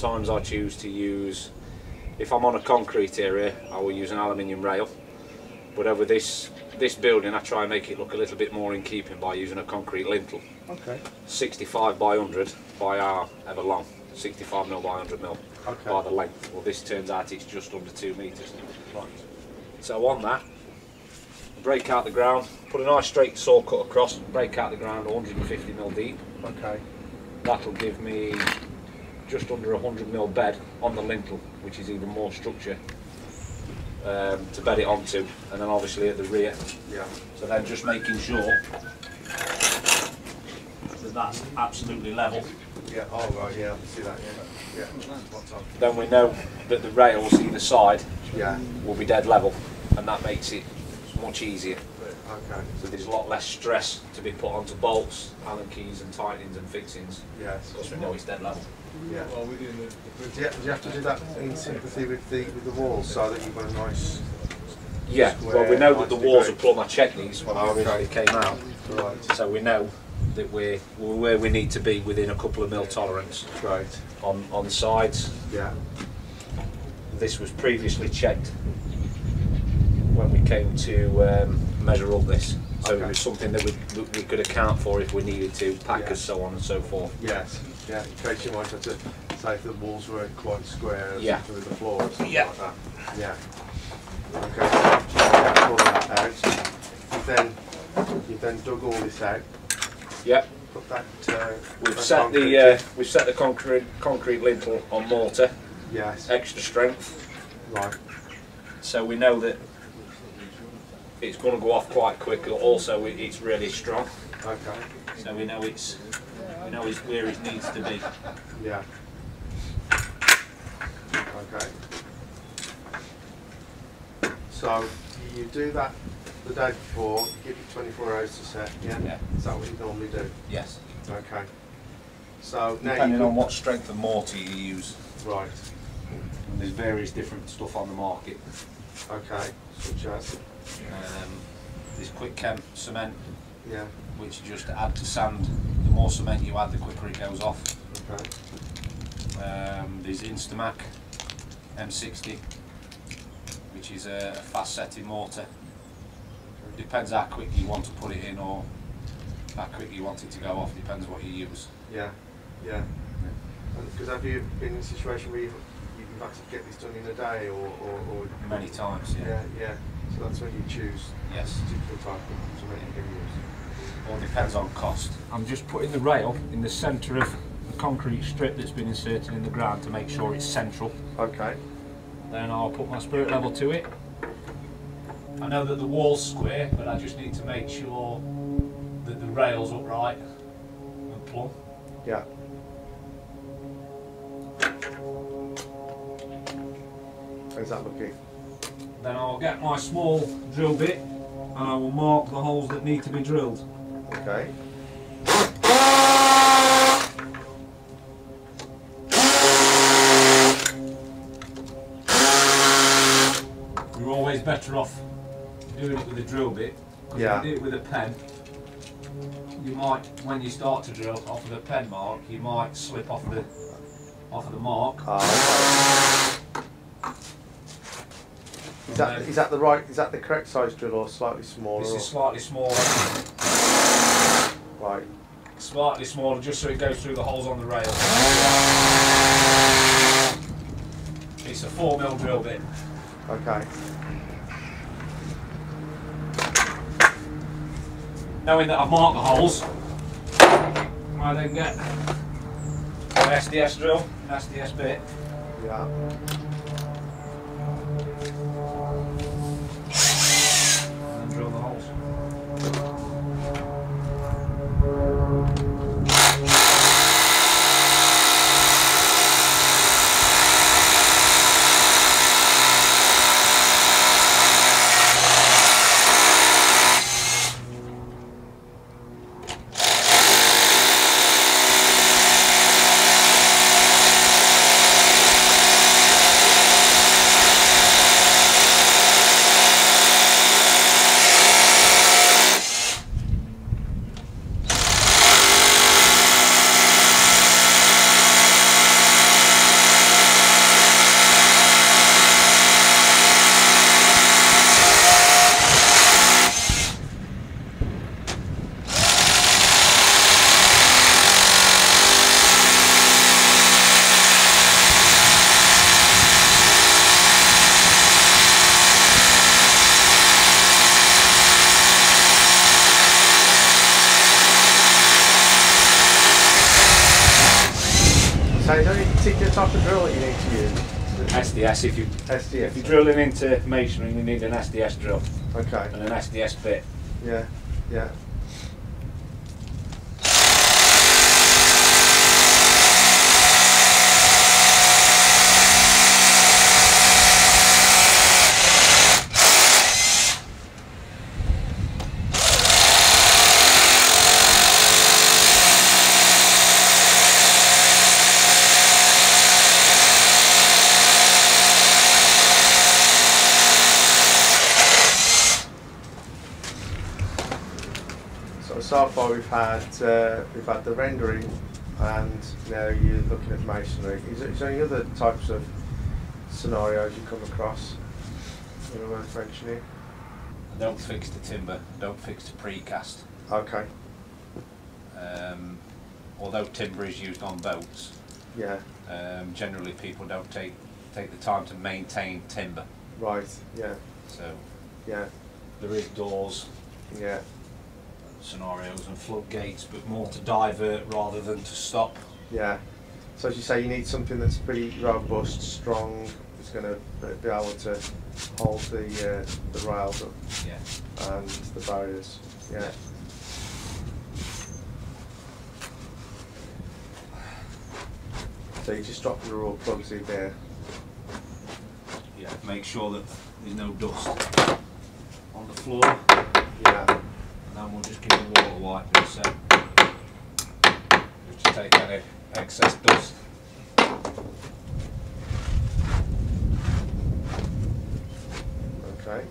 Sometimes I choose to use, if I'm on a concrete area, I will use an aluminium rail. But over this building, I try and make it look a little bit more in keeping by using a concrete lintel. Okay. 65 by 100 by however long. 65mm by 100mm by the length. Well, this turns out it's just under 2 metres. Right. So on that, break out the ground, put a nice straight saw cut across, break out the ground 150mm deep. Okay. That'll give me just under 100mm bed on the lintel, which is even more structure to bed it onto, and then obviously at the rear. Yeah. So then just making sure that that's absolutely level. Yeah. Oh right. Yeah. I can see that. Yeah. Yeah. Then we know that the rails either side will be dead level, and that makes it much easier. Okay. So there's a lot less stress to be put onto bolts, Allen keys and tightenings and fixings. Yes. Because we know it's dead level. Yeah. Well, we're doing the do you have to do that in sympathy with the walls so that you've got a nice square, well we know that the walls are plumb. I checked these when I originally came out. Right. So we know that we're where we need to be within a couple of mil tolerance. Right. On the sides. Yeah. This was previously checked when we came to measure up this, so it was something that we could account for if we needed to, packers, so on and so forth. Yes, yeah, in case you might have to say if the walls were quite square with the floor or something like that. Yeah. Okay, so you pull that out, you've then dug all this out. Yep. Put that, we've set the concrete lintel on mortar. Yes. Extra strength. Right. So we know that it's going to go off quite quickly. Also, it's really strong. Okay. So we know it's where it needs to be. Yeah. Okay. So you do that the day before. Give it 24 hours to set. Yeah. Is that what you normally do? Yes. Okay. So now depending on what strength of mortar you use. Right. And there's various different stuff on the market. Okay. Such as. This quick chem cement, which just add to sand. The more cement you add, the quicker it goes off. Okay. There's Instamac M60, which is a fast setting mortar. Depends how quick you want to put it in or how quick you want it to go off. Depends what you use. Yeah, yeah. Because have you been in a situation where you've had to get this done in a day or many times? Yeah. Yeah. So that's when you choose a particular type of cement you can use. All depends on cost. I'm just putting the rail in the centre of the concrete strip that's been inserted in the ground to make sure it's central. Okay. Then I'll put my spirit level to it. I know that the wall's square, but I just need to make sure that the rail's upright and plumb. Yeah. How's that looking? Then I'll get my small drill bit and I will mark the holes that need to be drilled. Okay. You're always better off doing it with a drill bit, because if you do it with a pen, you might, when you start to drill off of the pen mark, you might slip off of the mark. Is that the right? Is that the correct size drill or slightly smaller? This is slightly smaller. Right. Slightly smaller, just so it goes through the holes on the rail. It's a 4mm drill bit. Okay. Knowing that I've marked the holes, I then get my SDS drill, SDS bit. Yeah. particular type of drill that you need to use? SDS. If you're drilling into masonry, you need an SDS drill. Okay. And an SDS bit. Yeah. Yeah. So far we've had the rendering, and now you're looking at masonry. Is there any other types of scenarios you come across that are worth mentioning? I don't fix the timber. I don't fix the precast. Okay. Although timber is used on boats, yeah. Generally, people don't take the time to maintain timber. Right. Yeah. So. Yeah. There is doors. Yeah. Scenarios and floodgates, but more to divert rather than to stop. Yeah. So as you say, you need something that's pretty robust, strong. It's going to be able to hold the rails up. Yeah. And the barriers. Yeah. Yeah. So you just drop the raw plugs in there. Yeah. Make sure that there's no dust on the floor. Yeah. And we'll just give it a water wipe in a sec, just to take any excess dust. Okay.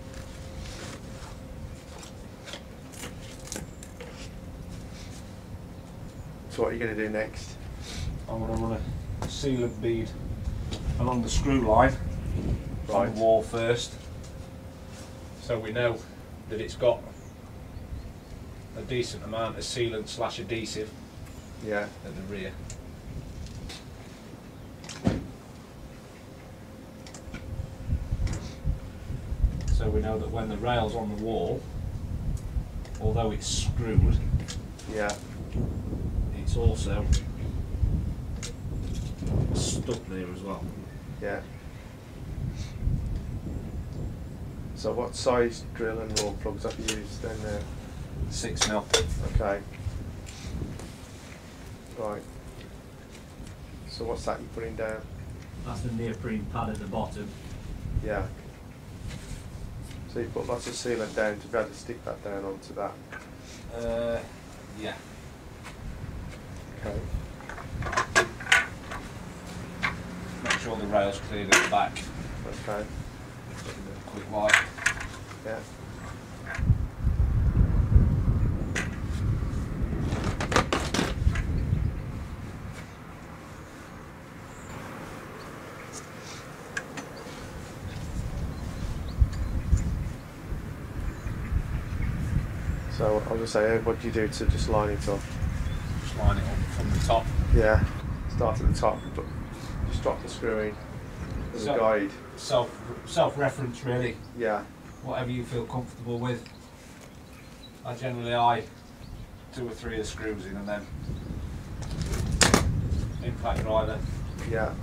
So what are you going to do next? I'm going to run a sealant bead along the screw line, right, on the wall first, so we know that it's got a decent amount of sealant / adhesive, yeah, at the rear. So we know that when the rail's on the wall, although it's screwed, yeah, it's also stuck there as well. Yeah. So what size drill and raw plugs have you used then? 6mm. Okay. Right. So what's that you're putting down? That's the neoprene pad at the bottom. Yeah. So you put lots of sealant down to be able to stick that down onto that. Yeah. Okay. Make sure the rail's cleared at the back. Okay. Quick wipe. Yeah. So I was going to say, what do you do to just line it up? Just line it up from the top. Yeah, start at the top, but just drop the screw in as a guide. Self-reference really. Yeah. Whatever you feel comfortable with. I generally eye 2 or 3 of the screws in and then impact rider. Yeah.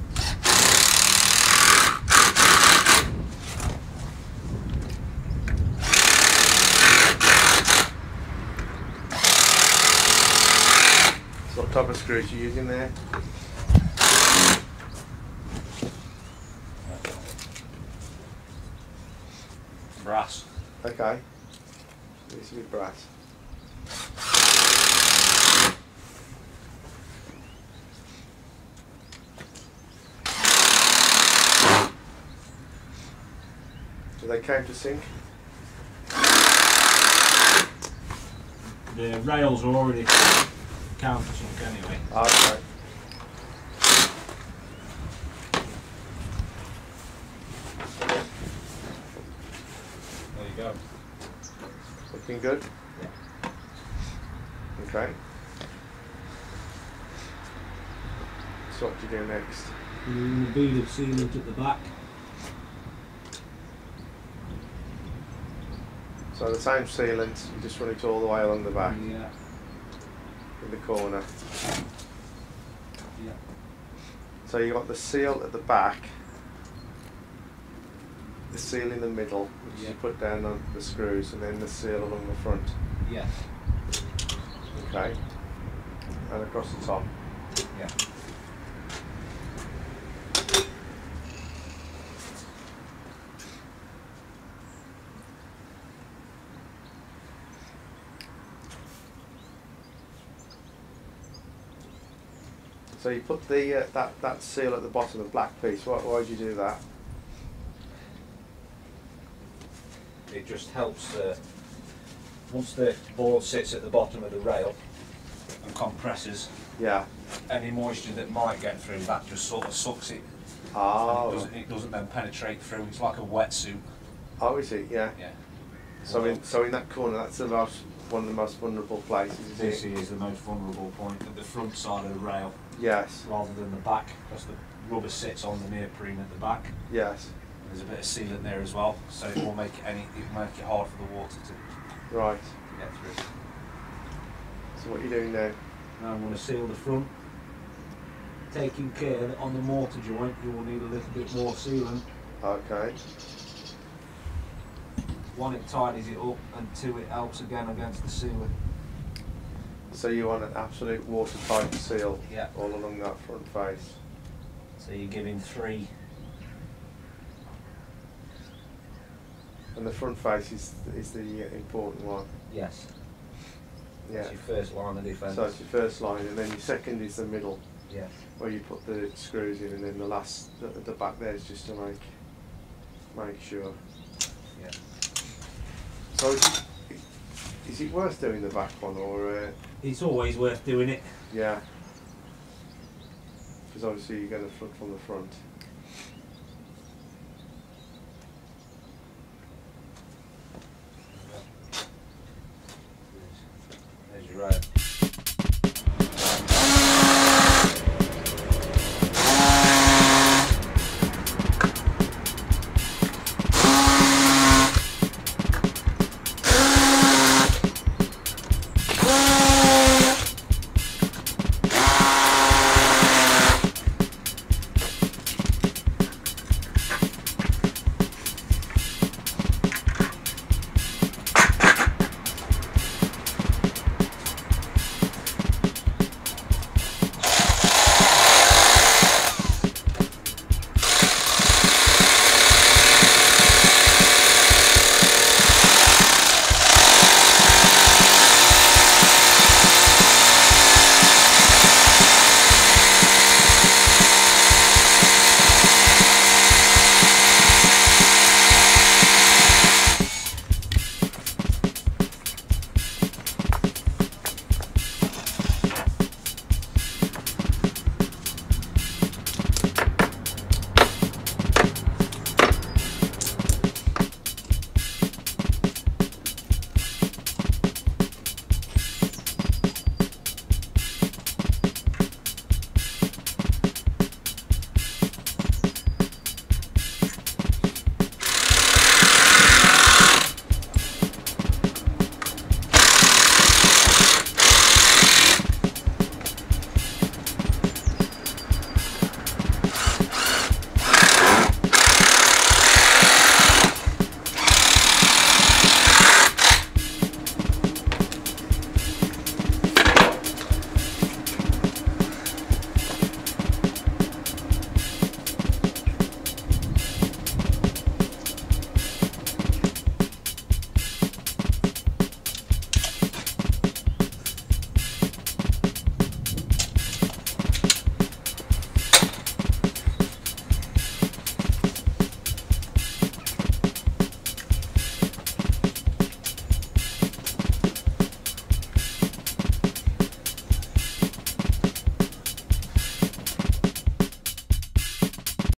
What type of screws you using there? Brass. Okay. So this will be brass. Do they count to sink? The rails are already counter sink anyway. Okay. There you go. Looking good? Yeah. Okay. So what do you do next? A bead of sealant at the back. So the same sealant, you just run it all the way along the back? Yeah. In the corner. Yeah. So you've got the seal at the back, the seal in the middle, which you put down on the screws, and then the seal along the front. Yes. Okay. And across the top. Yeah. So you put the that seal at the bottom, the black piece. Why do you do that? It just helps. Once the ball sits at the bottom of the rail and compresses, any moisture that might get through that just sort of sucks it. Oh. It doesn't then penetrate through. It's like a wetsuit. Oh, is it? Yeah. Yeah. So in that corner, that's about one of the most vulnerable places. This is the most vulnerable point, at the front side of the rail. Yes. Rather than the back, because the rubber sits on the neoprene at the back. Yes. There's a bit of sealant there as well, so it will make it hard for the water to get through. So what are you doing now? Now I'm going to seal the front. Taking care that on the mortar joint you will need a little bit more sealant. Okay. One, it tidies it up, and two, it helps again against the sealant. So you want an absolute watertight seal all along that front face. So you're giving three. And the front face is the important one. Yes. Yeah. That's your first line of defence. So it's your first line, and then your second is the middle. Yes. Where you put the screws in, and then the last at the back there is just to make sure. Yeah. So is it worth doing the back one, or? It's always worth doing it. Yeah. Because obviously you're going to flip from the front.